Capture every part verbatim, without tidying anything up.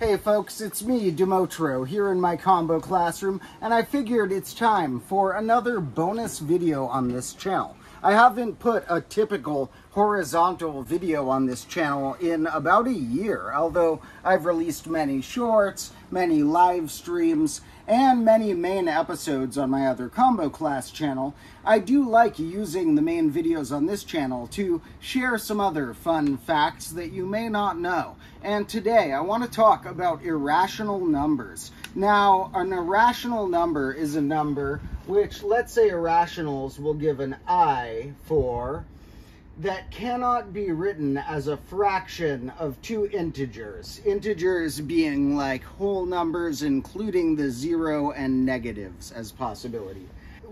Hey folks, it's me, Domotro, here in my Combo Classroom, and I figured it's time for another bonus video on this channel. I haven't put a typical horizontal video on this channel in about a year, although I've released many shorts, many live streams, and many main episodes on my other Combo Class channel. I do like using the main videos on this channel to share some other fun facts that you may not know. And today I want to talk about irrational numbers. Now, an irrational number is a number which, let's say irrationals will give an I for, that cannot be written as a fraction of two integers. Integers being like whole numbers, including the zero and negatives as possibility.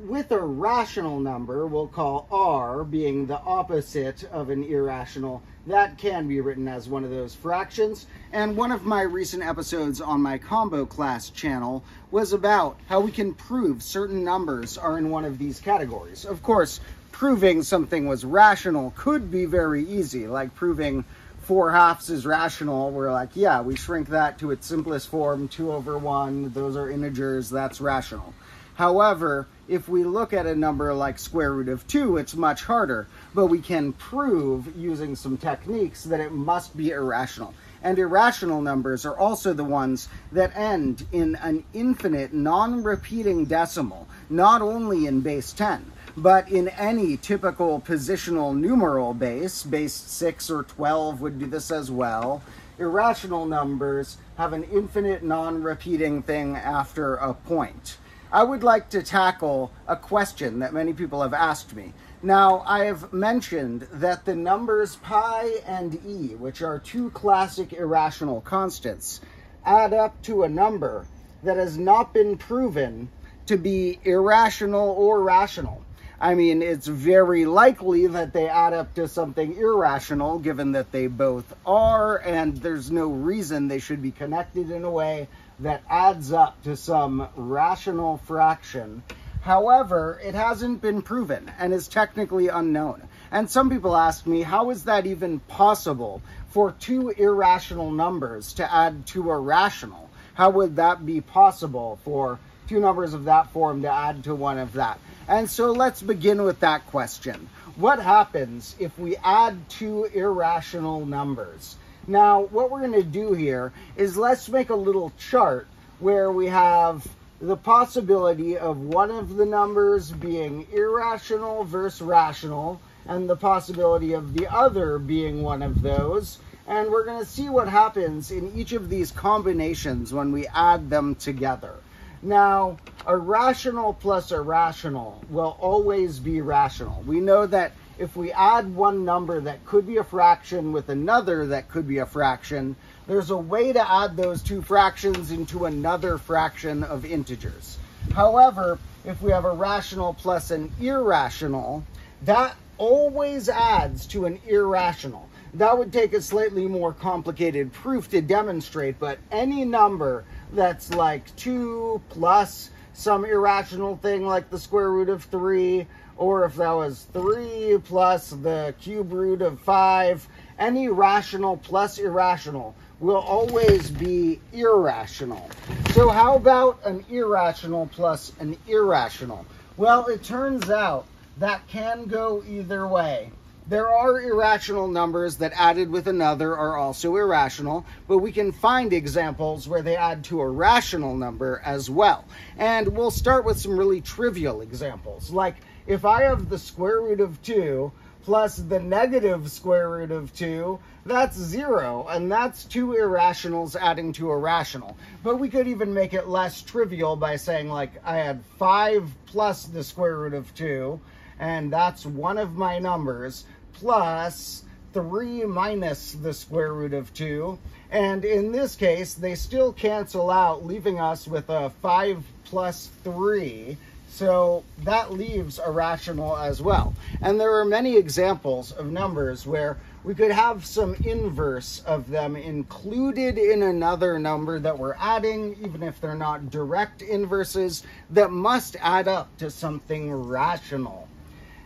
With a rational number, we'll call R being the opposite of an irrational. That can be written as one of those fractions. And one of my recent episodes on my Combo Class channel was about how we can prove certain numbers are in one of these categories. Of course, proving something was rational could be very easy, like proving four halves is rational. We're like, yeah, we shrink that to its simplest form, two over one, those are integers, that's rational. However, if we look at a number like square root of two, it's much harder, but we can prove using some techniques that it must be irrational. And irrational numbers are also the ones that end in an infinite non-repeating decimal, not only in base ten, but in any typical positional numeral base. Base six or twelve would do this as well. Irrational numbers have an infinite non-repeating thing after a point. I would like to tackle a question that many people have asked me. Now, I have mentioned that the numbers pi and e, which are two classic irrational constants, add up to a number that has not been proven to be irrational or rational. I mean, it's very likely that they add up to something irrational, given that they both are, and there's no reason they should be connected in a way that adds up to some rational fraction. However, it hasn't been proven and is technically unknown. And some people ask me, how is that even possible for two irrational numbers to add to a rational? How would that be possible for two numbers of that form to add to one of that? And so let's begin with that question. What happens if we add two irrational numbers? Now, what we're going to do here is let's make a little chart where we have the possibility of one of the numbers being irrational versus rational, and the possibility of the other being one of those. And we're going to see what happens in each of these combinations when we add them together. Now, a rational plus a rational will always be rational. We know that if we add one number that could be a fraction with another that could be a fraction, there's a way to add those two fractions into another fraction of integers. However, if we have a rational plus an irrational, that always adds to an irrational. That would take a slightly more complicated proof to demonstrate, but any number that's like two plus some irrational thing like the square root of three, or if that was three plus the cube root of five, any rational plus irrational will always be irrational. So how about an irrational plus an irrational? Well, it turns out that can go either way. There are irrational numbers that added with another are also irrational, but we can find examples where they add to a rational number as well. And we'll start with some really trivial examples, like if I have the square root of two plus the negative square root of two, that's zero, and that's two irrationals adding to a rational. But we could even make it less trivial by saying, like, I had five plus the square root of two, and that's one of my numbers, plus three minus the square root of two. And in this case, they still cancel out, leaving us with a five plus three. So that leaves a rational as well. And there are many examples of numbers where we could have some inverse of them included in another number that we're adding, even if they're not direct inverses, that must add up to something rational.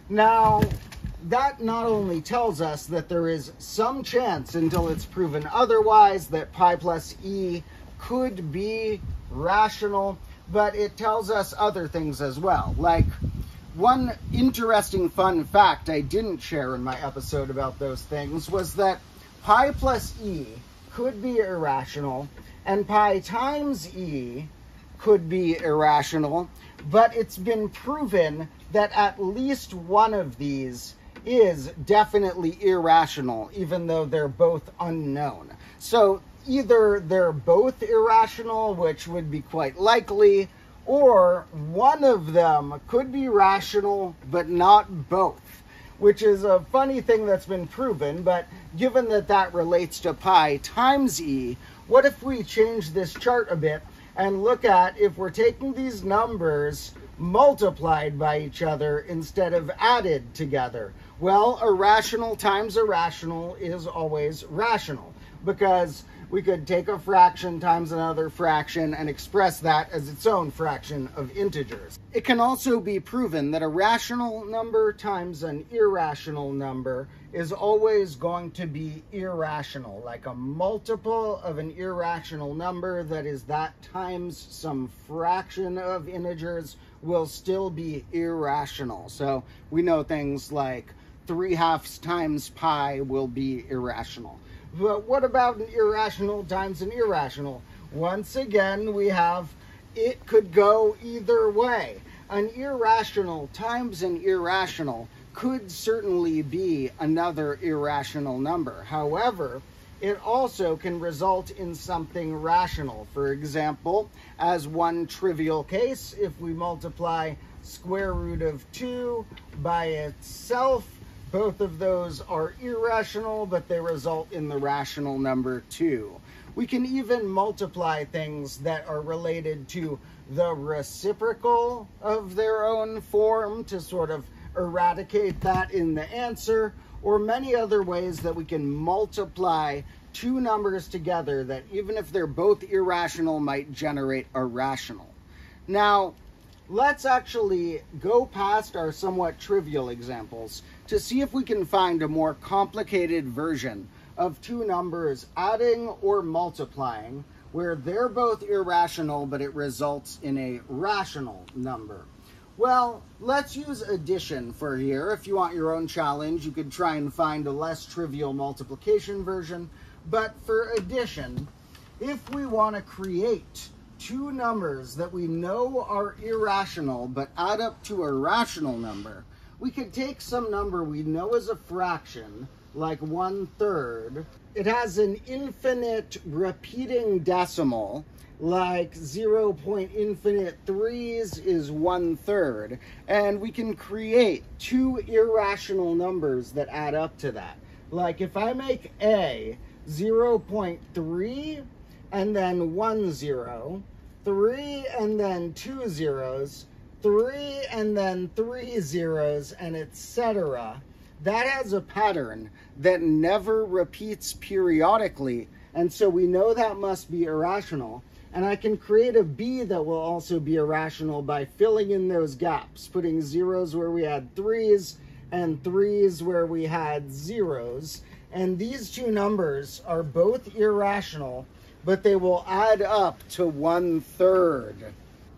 Now, that not only tells us that there is some chance until it's proven otherwise that pi plus e could be rational, but it tells us other things as well. Like one interesting fun fact I didn't share in my episode about those things was that pi plus e could be irrational and pi times e could be irrational, but it's been proven that at least one of these is definitely irrational, even though they're both unknown. So either they're both irrational, which would be quite likely, or one of them could be rational, but not both, which is a funny thing that's been proven. But given that that relates to pi times e, what if we change this chart a bit and look at if we're taking these numbers multiplied by each other instead of added together? Well, irrational times irrational is always rational, because we could take a fraction times another fraction and express that as its own fraction of integers. It can also be proven that a rational number times an irrational number is always going to be irrational, like a multiple of an irrational number that is that times some fraction of integers will still be irrational. So we know things like three halves times pi will be irrational. But what about an irrational times an irrational? Once again, we have it could go either way. An irrational times an irrational could certainly be another irrational number. However, it also can result in something rational. For example, as one trivial case, if we multiply square root of two by itself, both of those are irrational, but they result in the rational number two. We can even multiply things that are related to the reciprocal of their own form to sort of eradicate that in the answer, or many other ways that we can multiply two numbers together that, even if they're both irrational, might generate a rational. Now, let's actually go past our somewhat trivial examples to see if we can find a more complicated version of two numbers adding or multiplying where they're both irrational, but it results in a rational number. Well, let's use addition for here. If you want your own challenge, you could try and find a less trivial multiplication version. But for addition, if we want to create two numbers that we know are irrational but add up to a rational number, we could take some number we know is a fraction, like one third. It has an infinite repeating decimal, like zero point infinite threes is one third. And we can create two irrational numbers that add up to that. Like if I make a zero point three, and then one zero, three and then two zeros, three and then three zeros, and et cetera. That has a pattern that never repeats periodically, and so we know that must be irrational. And I can create a b that will also be irrational by filling in those gaps, putting zeros where we had threes and threes where we had zeros. And these two numbers are both irrational, but they will add up to one third.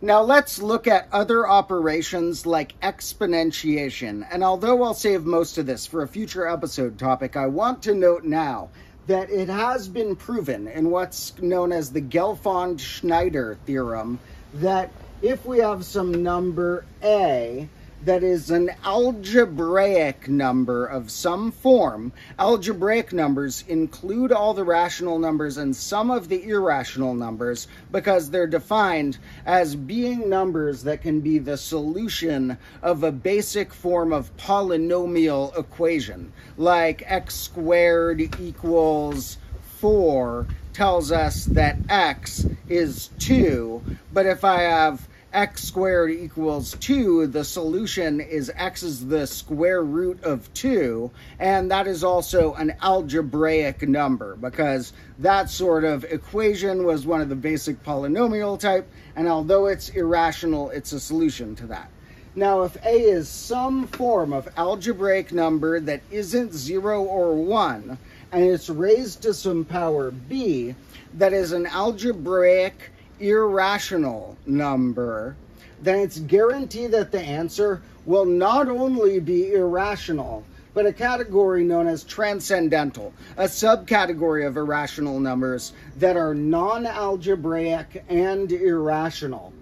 Now let's look at other operations like exponentiation. And although I'll save most of this for a future episode topic, I want to note now that it has been proven in what's known as the Gelfond-Schneider theorem that if we have some number a that is an algebraic number of some form. Algebraic numbers include all the rational numbers and some of the irrational numbers because they're defined as being numbers that can be the solution of a basic form of polynomial equation, like x squared equals four tells us that x is two, but if I have x squared equals two, the solution is x is the square root of two, and that is also an algebraic number because that sort of equation was one of the basic polynomial type, and although it's irrational, it's a solution to that. Now, if A is some form of algebraic number that isn't zero or one, and it's raised to some power B, that is an algebraic irrational number, then it's guaranteed that the answer will not only be irrational, but a category known as transcendental, a subcategory of irrational numbers that are non-algebraic and irrational.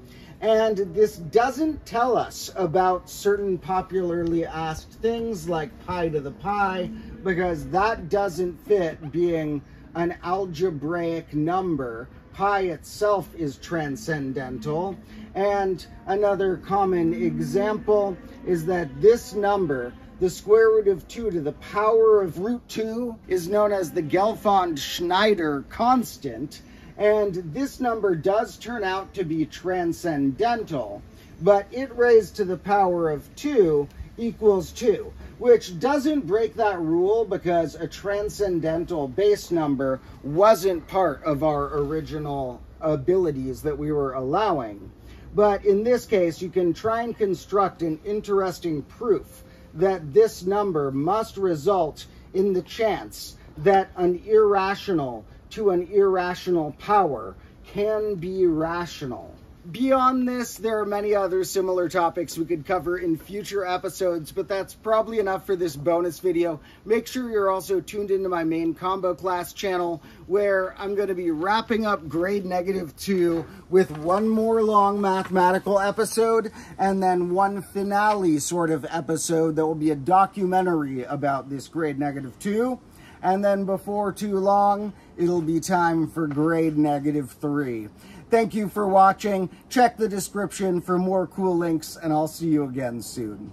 And this doesn't tell us about certain popularly asked things like pi to the pi, because that doesn't fit being an algebraic number. Pi itself is transcendental. And another common example is that this number, the square root of two to the power of root two, is known as the Gelfond-Schneider constant. And this number does turn out to be transcendental, but it raised to the power of two equals two, which doesn't break that rule because a transcendental base number wasn't part of our original abilities that we were allowing. But in this case, you can try and construct an interesting proof that this number must result in the chance that an irrational to an irrational power can be rational. Beyond this, there are many other similar topics we could cover in future episodes, but that's probably enough for this bonus video. Make sure you're also tuned into my main Combo Class channel, where I'm going to be wrapping up grade negative two with one more long mathematical episode, and then one finale sort of episode that will be a documentary about this grade negative two. And then before too long, it'll be time for grade negative three. Thank you for watching. Check the description for more cool links, and I'll see you again soon.